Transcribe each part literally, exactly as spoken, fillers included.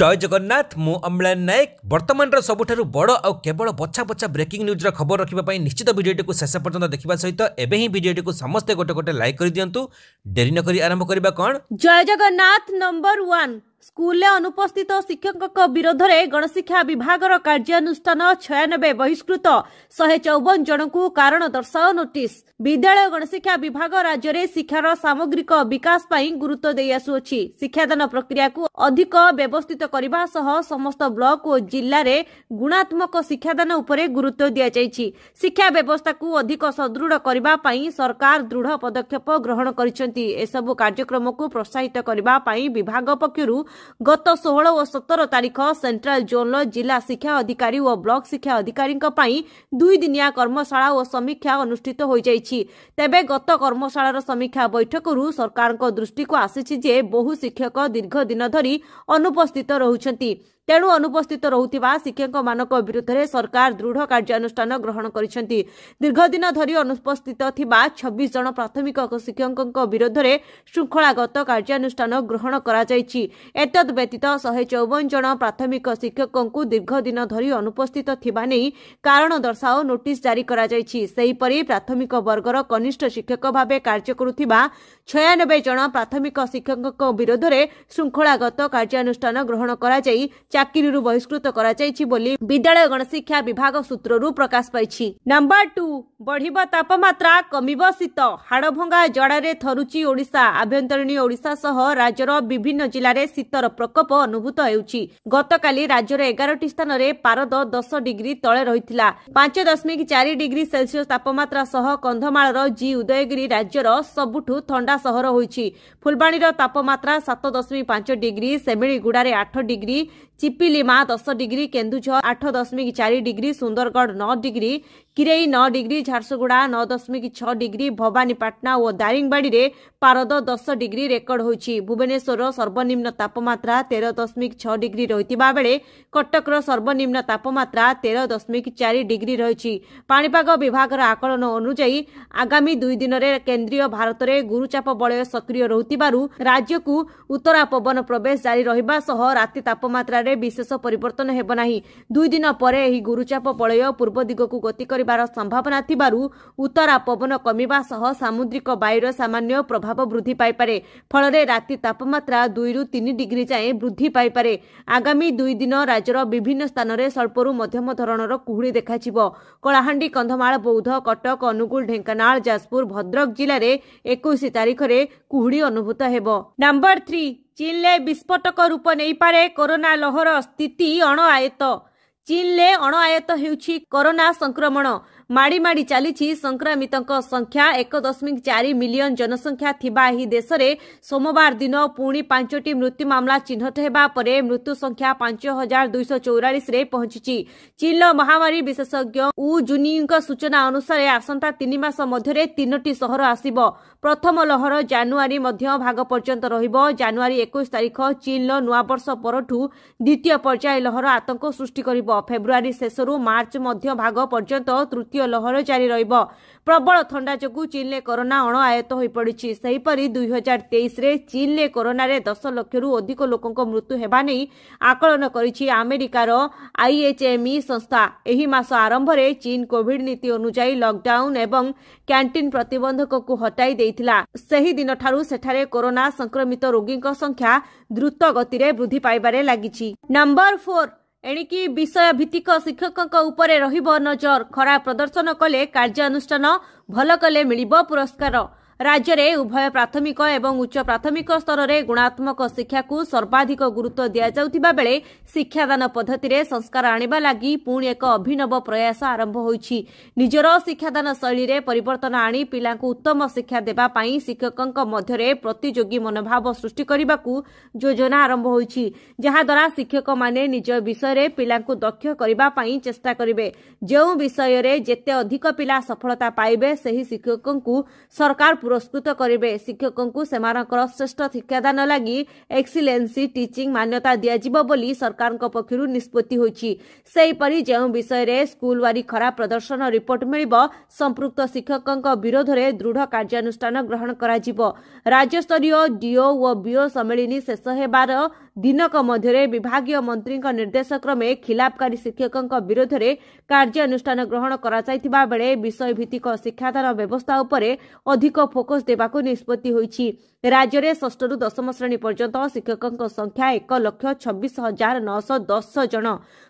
जय जगन्नाथ मु अम्लान नायक वर्तमान सबुठारु बड़ आउ केवल बछा बछा ब्रेकिंग न्यूज खबर रखा निश्चित भिडियोटी को शेष पर्यंत देखा सहित एबे ही भिडियोटी को समस्ते गोटे गोटे लाइक कर दियंतु। देरी न करी आरंभ करबा कोन जय जगन्नाथ। नंबर वन, स्कूल अनुपस्थित शिक्षक विरोध में गणशिक्षा विभाग कार्यानुष्ठान छियानबे बहिष्कृत शहे चौवन जन को कारण दर्शाओ नोटिस। विद्यालय गणशिक्षा विभाग राज्य में शिक्षार सामग्रिक विकास गुरुत्व दे आसुछि। शिक्षादान प्रक्रिया को अधिक व्यवस्थित करने सह समस्त ब्लॉक और जिले में गुणात्मक शिक्षादान उपरे गुरुत्व दिया जायछि। शिक्षा व्यवस्था को अधिक सुदृढ़ करबा पई सरकार दृढ़ पदक्षेप ग्रहण करिसेंति। ए सब कार्यक्रम को प्रोत्साहित करबा पई विभाग पक्षरु गत सोलह और सतर तारीख सेंट्रल जोन जिला शिक्षा अधिकारी और ब्लॉक शिक्षा अधिकारी दुई दिनिया कर्मशाला और समीक्षा अनुष्ठित हो जाइछि। तेबे गत कर्मशाला समीक्षा बैठक रु सरकार को दृष्टि को आसिछि जे बहु शिक्षक दीर्घ दिन धरी अनुपस्थित रहउछंती। तेणु अनुपस्थित रहुथिबा शिक्षक मानक विरुद्ध रे सरकार दृढ़ कार्यानुष्ठान ग्रहण करिसेंती। दीर्घ दिन धरी अनुपस्थित थिबा छब्बीस जन प्राथमिक शिक्षक विरुद्ध रे श्रृंखलागत कार्यानुष्ठान ग्रहण करा जायछि। एतद् व्यतीत एक सौ चौवन जन प्राथमिक शिक्षक को दीर्घ दिन धरी अनुपस्थित थिबा नै कारण दर्शाओ नोटिस जारी करा जायछि। सेहीपरि प्राथमिक वर्गर कनिष्ठ शिक्षक भाबे कार्य करुथिबा छियानबे जन प्राथमिक शिक्षक विरुद्ध रे श्रृंखलागत कार्यानुष्ठान ग्रहण करा जाय चाकरीरू बहिष्कृत कराई बोली विद्यालय गणशिक्षा विभाग सूत्ररू प्रकाश पाई। नंबर टू, बढ़िबा तापमात्रा कमिबा शीत। हाड़भंगा जड़ारे थरुची ओडिशा। आभ्यंतरीण ओडिशा सह राज्यर विभिन्न जिले में शीतर प्रकोप अनुभूत हेउची। गतकाली राज्यर एगारटी स्थान रे पारद दस डिग्री तले रहिथिला। पांच दशमिक चार डिग्री सेल्सियस तापमात्रा सह कंधमालर जी उदयगिरी राज्यर सबुठु ठंडा सहर होइची। फुलबाणीर तापमात्रा सात दशमिक पांच डिग्री, सेमिलीगुड़ारे आठ डिग्री, चिपिलीमा दस डिग्री, केन्दुझर आठ दशमिक चार डिग्री, सुंदरगढ़ नौ डिग्री, किरेई नौ डिग्री, झारसुगुड़ा नौ दशमिक छह डिग्री, भवानीपाटना और दारिंगबाड़ी रे पारद दस डिग्री रेकर्ड होइछि। भुवनेश्वर सर्वनिम्न तापमात्रा तेरह दशमिक छह डिग्री रहितिबा बेले कटकर सर्वनिम्न तापमात्रा तेरह दशमिक चार डिग्री रहिछि। पाणिपाग विभाग आकलन अनुसार आगामी दुई दिन रे केंद्रीय भारत रे गुरुचाप बलय सक्रिय रहुतिबारु राज्य को उत्तरा पवन प्रवेश जारी रहिबा सह राति तापमात्रा विशेष परिवर्तन हेब नाही। दुई दिन परे एही गुरुचाप बलय पूर्व दिग को गति करिबार संभावना थिबारु उत्तरा पवन कमिबा सह सामुद्रिक वायुर सामान्य प्रभाव वृद्धि पाई पारे। फलरे राति तापमात्रा दुई रु तीन डिग्री जाए वृद्धि पाई पारे। आगामी दुई दिन राज्यर विभिन्न स्थान में स्वल्परू मध्यम धरणर कुहुड़ी देखाଯିब। कलाहांडी, कंधमाल, बौद्ध, कटक, अनुगुल, ढेंकानाल, जाजपुर, भद्रक जिले में इक्कीस तारीख रे कुहुड़ी अनुभूत हेब। नंबर थ्री, चीन ले विस्फोटक रूप नहीं पारे कोरोना लहर। स्थिति अणआयत। चीन ले अणआयत हेउछि कोरोना संक्रमण। माड़ी माड़ी चली संक्रमित संख्या एक दशमिक चार मिलियन जनसंख्या थिबा ही देश में सोमवार दिन पुणी पांचटी मृत्यु मामला चिन्हट होगा पर मृत्यु संख्या पांच हजार दुईश चौरालीस पहुंची। चीन महामारी विशेषज्ञ ऊ जुनिंग सूचना अनुसार आसंता तीन मास मध्य तीनोटी शहर आसिब। प्रथम लहर जानुआरी मध्य भाग पर्यंत रहिब। जानुआरी इक्कीस तारीख चीन नूआवर्ष परठू द्वितीय पर्याय लहर आतंक सृष्टि करिब। फेब्रुआरी शेषरू मार्च मध्य भाग पर्यंत तृतीय लहर जारी रहिब। प्रबल ठंडा जगू चीन ने कोरोना अणआयत हो पड़ी। सेहीपरि दुई हजार तेईस चीन ने कोरोना रे दस लक्ष रु अधिक लोकों को मृत्यु हेबा नहीं आकलन करिछि अमेरिकार आईएचएमई संस्था। एही मास आरंभ रे चीन कोविड नीति अनुसार लॉकडाउन एवं कैंटीन प्रतिबंधक को हटाई देइथिला। सेही दिन ठारू सेठारे कोरोना संक्रमित रोगी संख्या द्रुत गति रे वृद्धि पाइबारे लागिछि। नंबर फोर, एणिकी विषय भित्तिक शिक्षकों उपरे रहिब नजर। खराब प्रदर्शन कले कार्यानुष्ठान, भल कले मिलिब पुरस्कार। राज्य में उभय प्राथमिक एवं उच्च प्राथमिक स्तर में गुणात्मक शिक्षा को सर्वाधिक गुरुत्व दिया जाउथिबा बेले शिक्षादान पद्धति रे संस्कार आनिबा लागि पुणी एक अभिनव प्रयास आरंभ होइछि। निजर शिक्षादान शैली रे परिवर्तन आनी पिलांकु उत्तम शिक्षा देबा पई शिक्षकक मध्य रे प्रतियोगी मनोभाव सृष्टि करबाकू योजना आरंभ होइछि, जहा द्वारा शिक्षक माने निज विषय रे पिलांकु दक्ष करबा पई चेष्टा करिवे। जे विषय रे जेते अधिक पिला सफलता पाइबे सेही शिक्षककू सरकार पुरस्कृत करेंगे। शिक्षकों को सेमानकर श्रेष्ठ शिक्षादान लगी एक्सीलेंसी टीचिंग मान्यता दिया दिज्व बोली सरकार पक्षर निष्पत्ति होइछि। सेहीपरि जो विषय रे स्कूलवारी खराब प्रदर्शन रिपोर्ट मिलिब संपृक्त शिक्षकों विरोध में दृढ़ कार्यानुष्ठान ग्रहण कर राज्य स्तरीय डीओ और बीओ सम्मेलन शेष होबार दिनक मध्य विभागीय मंत्री निर्देश क्रमे खिलापकारी शिक्षक विरोध में कार्यानुष्ठान ग्रहण कर विषय भित्तिक शिक्षादान व्यवस्था उपरे अधिक फोकस देबाकू निष्पत्ति होईछि। राज्य में षष्ठ रु दशम श्रेणी पर्यंत शिक्षकों संख्या एक लक्ष छब्बीस हजार नौश दस जन।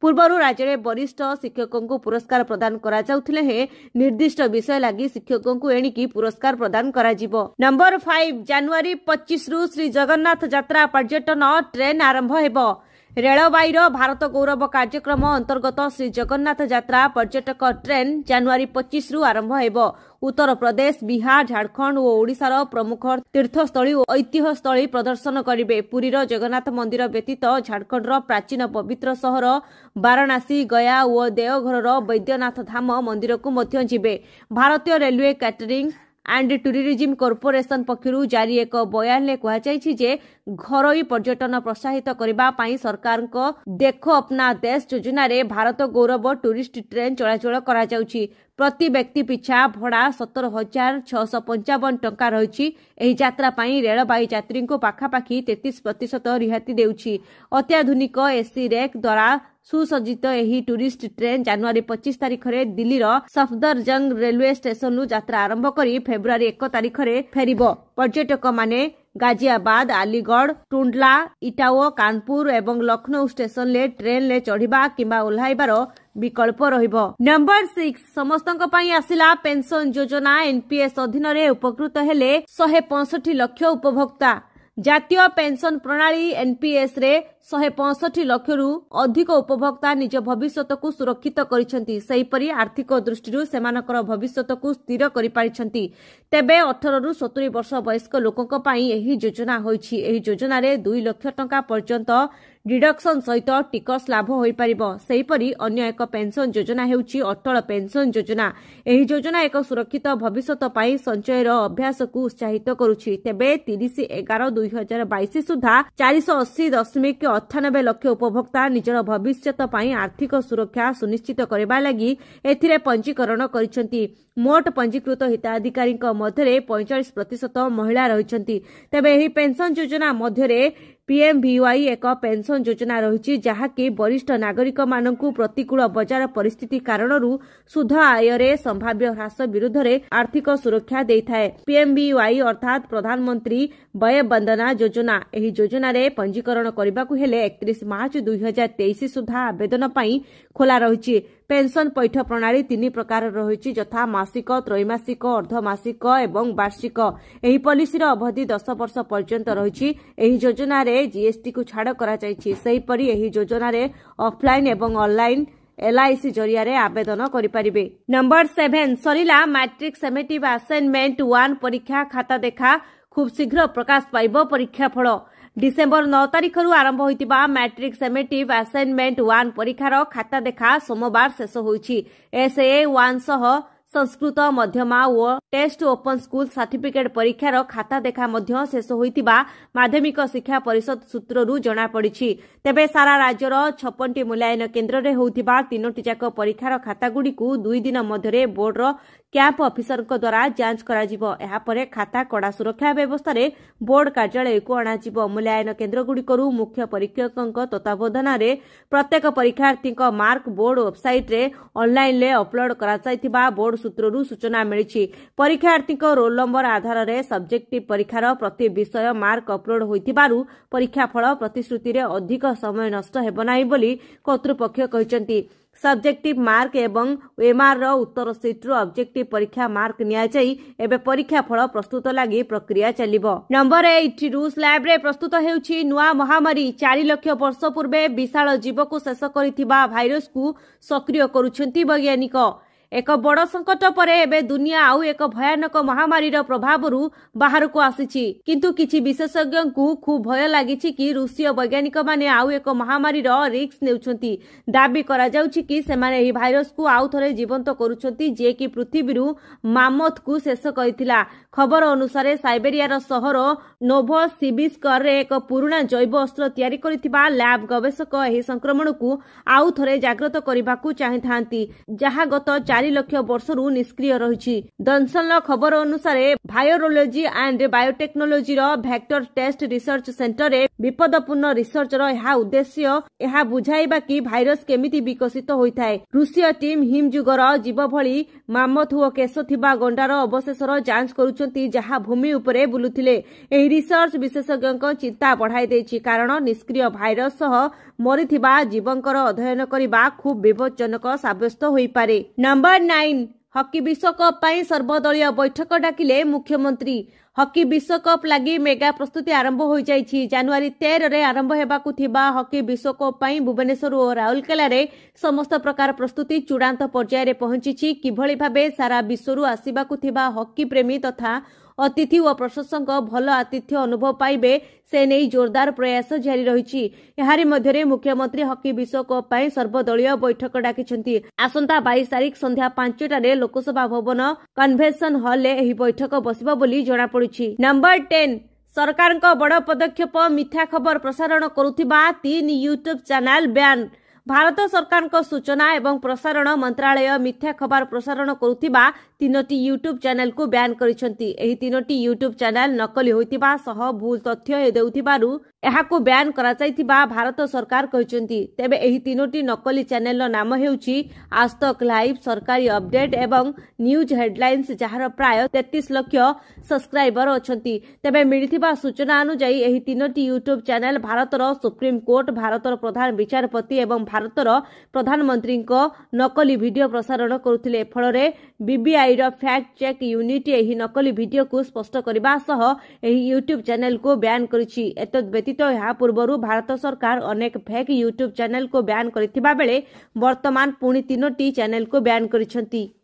पूर्व राज्य में वरिष्ठ शिक्षकों को पुरस्कार प्रदान करें निर्दिष्ट विषय लगी शिक्षकों को एणिकी पुरस्कार प्रदान करा जीवो। नंबर फाइव जनवरी पच्चीस रु श्री जगन्नाथ यात्रा पर्यटन ट्रेन आरंभ हेबो। रेलवाईर भारत गौरव कार्यक्रम अंतर्गत श्री जगन्नाथ यात्रा पर्यटक ट्रेन जनवरी पच्चीस रु आरंभ हेबो। उत्तर प्रदेश, बिहार, झारखंड और ओडिशार प्रमुख तीर्थस्थली और ऐतिह्यस्थली प्रदर्शन करेंगे। पुरीर जगन्नाथ मंदिर व्यतीत झारखंडर प्राचीन पवित्र शहर वाराणसी, गया और देवघर वैद्यनाथ धाम मंदिर को मध्य जीवे। भारतीय railway catering and tourism corporation पक्षर जारी एक बयान में कहुई जे घरोई पर्यटन प्रोत्साहित करने सरकार को देखो अपना देश योजना रे भारत गौरव टूरिस्ट ट्रेन चलाचल करा जाउछि। प्रति व्यक्ति पिछा भड़ा सतर हजार छःश पंचावन टंका रही। रेलवाई यात्री को पाखापाखि तेतीस प्रतिशत रिहाती देउछि। अत्याधुनिक एसी रेक द्वारा सुसज्जित यह टूरिस्ट ट्रेन जनवरी पच्चीस तारीख में दिल्लीर सफदरजंग रेलवे स्टेशन यात्रा आरंभ कर फेब्रुआरी एक तारीख में फेरिब। पर्यटक माने गाजियाबाद, अलीगढ़, टुंडला, इटावा, कानपुर एवं लखनऊ स्टेशन ले ट्रेन ले चढ़ा किंबा ओह्लाइबार विकल्प रहिबो। नंबर सिक्स समस्तक पई आसिला पेंशन योजना एनपीएस अधीन रे उपकृत हेले एक सौ पैंसठ लाख उपभोक्ता। जातीय पेंशन प्रणाली एनपीएस रे शहे पैंसठ लाख रु अधिक उपभोक्ता निज भविष्यत को सुरक्षित करिसेंती। सही परि आर्थिक दृष्टि सेमानकर भविष्यत को स्थिर करि पारिसेंती। तेबे अठारह रु सत्तरी वर्ष वयस्क लोकक पई एही योजना होईछि। एही योजना रे दो लाख टंका पर्यंत डिडक्शन सहित टिकस लाभ होई परिबो। सही परि अन्य एक पेंशन योजना हेउछि अटल पेंशन योजना। एही योजना एक सुरक्षित भविष्यत पई संचयर अभ्यास को उत्साहित करूछि। तेबे तीस ग्यारह दो हजार बाईस सुधा चार सौ अस्सी दशमिक अठानबे लक्ष उपभोक्ता निजर भविष्यत पई आर्थिक सुरक्षा सुनिश्चित करबा लागि एथिरे पंजीकरण करिसेंती। मोट पंजीकृत हिताधिकारी मध्य पैंतालीस प्रतिशत महिला रहिसेंती। तेबे एही पेंशन योजना मध्य रे पीएमवीवाई एक पेंशन योजना रही जहाँकि वरिष्ठ नागरिक मानू प्रतिकूल बजार परिस्थिति कारण सुध आय रे संभाव्य ह्रास विरुद्ध रे आर्थिक सुरक्षा दे थाए। पीएमवीवाई अर्थात प्रधानमंत्री व्यय वंदना योजना। एही योजना रे पंजीकरण करबाकू हेले इकतीस मार्च दुई हजार तेईस सुधा आवेदन पाई खोला रही। पेंशन पैठ प्रणाली तीन प्रकार रही यथा मासिक, त्रैमासिक, अर्धमासिक एवं वार्षिक। एही पॉलिसीर अवधि दस वर्ष पर्यंत रही। एही योजना रे जीएसटी को छाड़ करा जायछि। सेही परि एही योजना रे ऑफलाइन एवं ऑनलाइन एलआईसी जरिया रे आवेदन करि परिबे। नंबर सेवेन सरिला मैट्रिक सेमेटिव असाइनमेंट वन परीक्षा खाता देखा खूब शीघ्र प्रकाश पाइब परीक्षाफल। डिसेंबर नौ तारीख आरंभ होता मैट्रिक सेमेटिव असाइनमेंट वन परीक्षार खाता देखा सोमवार शेष होइछि। एसए वन सह संस्कृत मध्यमा और टेस्ट ओपन स्कूल सर्टिफिकेट परीक्षार खाता देखा मध्य शेष होता माध्यमिक शिक्षा परिषद सूत्रु जमापड़ी। तेबे सारा राज्यर छप्पनटी मूल्यायन केन्द्र में होता तीनोटी जाक परीक्षार खातागुड़ी दुई दिन मध्य बोर्डर कैंप अफिसर द्वारा जांच करापर खाता कड़ा सुरक्षा व्यवस्था रे बोर्ड कार्यालय को अणाजिव। मूल्यायन केन्द्रगुड़िकरू मुख्य परीक्षकों तत्वावधान रे प्रत्येक परीक्षार्थी मार्क बोर्ड वेबसाइट रे ऑनलाइन ले अपलोड करा बोर्ड सूत्रु सूचना मिली। परीक्षार्थी रोल नंबर आधार रे सब्जेक्टिव परीक्षार प्रति विषय मार्क अपलोड होता परीक्षाफल प्रतिश्रुति रे अधिक समय नष्ट हेब नाही बोली कर्तृपक्ष कहचंती। सब्जेक्टिव मार्क एवं एमआर उत्तर सीट्रु ऑब्जेक्टिव परीक्षा मार्क नियाजाई एवं परीक्षा फल प्रस्तुत लगी प्रक्रिया चलिबो। नंबर एट रु स्लैब रे प्रस्तुत हेउछि नुआ महामारी। चार लाख वर्ष पूर्वे विशाल जीव को शेष करिथिबा भाइरस को सक्रिय करूछंती वैज्ञानिक। एक बड़ संकट पर एबे दुनिया आउ एक भयानक महामारी प्रभाव रु बाहर को आसीछि। किंतु किछि विशेषज्ञ को खूब भय लागिछि कि रूसीय वैज्ञानिक माने आउ एक महामारी रिस्क नेउछंती। दाबी करा जाउछि कि सेमाने एही भाइरस को आउ थरे जीवंत करूछंती जे कि पृथ्वी रु मामोथ को शेष करथिला। खबर अनुसार साइबेरियार शहर नोवोसिबिर्स्क रे एक पुराना जैव अस्त्र तयारी करथिबा लैब गवेषक एही संक्रमण को आउ थरे जागृत करबाकू चाहिथांती। जहा गत चार लाख वर्ष रु निष्क्रिय रही। दनसन खबर अनुसार वायरोलोजी एंड बायोटेक्नोलोजी रो वेक्टर टेस्ट रिसर्च सेंटर रे विपदपूर्ण रिसर्च रो यह उद्देश्य यह बुझाइबा कि वायरस केमिति विकसित होइथाय। रूसीय टीम हिमजुगर जीव भली मामथुओ केस थिबा गंडार अवशेषर जांच करूचंती जहा भूमि उपरे बुलुथिले। एही रिसर्च विशेषज्ञक चिंता बढ़ाई देछि कारण निष्क्रिय वायरस सह मरिथिबा जीवंकर अध्ययन करिबा खूब विपज्जनक साब्यस्त होई पारे। नंबर नाइन हॉकी विश्वकप सर्वदलीय बैठक डाकिले मुख्यमंत्री। हॉकी विश्वकप लगी मेगा प्रस्तुति आरंभ हो जाएगी। जनवरी तेरह रे आरंभ होबाकु थिबा हॉकी विश्वकप भुवनेश्वर और राउरकेला रे समस्त प्रकार प्रस्तुति चूड़ांत पर्याय रे पहुंची। किभली भाबे सारा विश्व आसिबाकु थिबा हॉकी प्रेमी तथा अतिथि और प्रशंसक भल आतिथ्य अनुभव पाइबे से नहीं जोरदार प्रयास जारी रही। यार मध्य मुख्यमंत्री हॉकी विश्वकप सर्वदलीय बैठक डाकिछंती। आसंता बाईस तारीख संध्या पांचटार लोकसभा भवन कन्वेंशन हॉल रे बैठक बसबा बोली जना पड़ुछि। नंबर टेन सरकार को बड़ पदक्षेप मिथ्या खबर प्रसारण करुथिबा तीन यूट्यूब चैनल बैन। भारत सरकार को सूचना एवं प्रसारण मंत्रालय मिथ्या खबर प्रसारण करुथिबा तीनोटी यूट्यूब चैनल को बैन करिसंती। एही तीनोटी यूट्यूब चैनल नकली होइतिबा सह भूल तथ्य देउथिबारु एहाको बैन कराइथिबा भारत सरकार कहिसंती। तेबे एही तीनोटी नकली चैनल रो नाम हेउछि आजतक लाइव, सरकारी अपडेट एवं न्यूज हेडलाइंस, जहार प्राय तैंतीस लाख सब्सक्राइबर अछंती। तेबे मिलिथिबा सूचना अनुसार एही तीनोटी यूट्यूब चैनल भारतर सुप्रीम कोर्ट, भारतर प्रधान विचारपति एवं भारतर प्रधानमंत्री को नकली वीडियो प्रसारण करुथिले। फलरे बीबीआई रो फैक्ट चेक यूनिट एही नकली वीडियो को स्पष्ट करबा सह एही यूट्यूब चैनल को बैन करिछि। एतद् व्यतीत या पूर्वरु भारत सरकार अनेक फेक यूट्यूब चैनल को बैन करथिबा बेले वर्तमान पुणी तीनोटी चैनल को बैन करिसंती।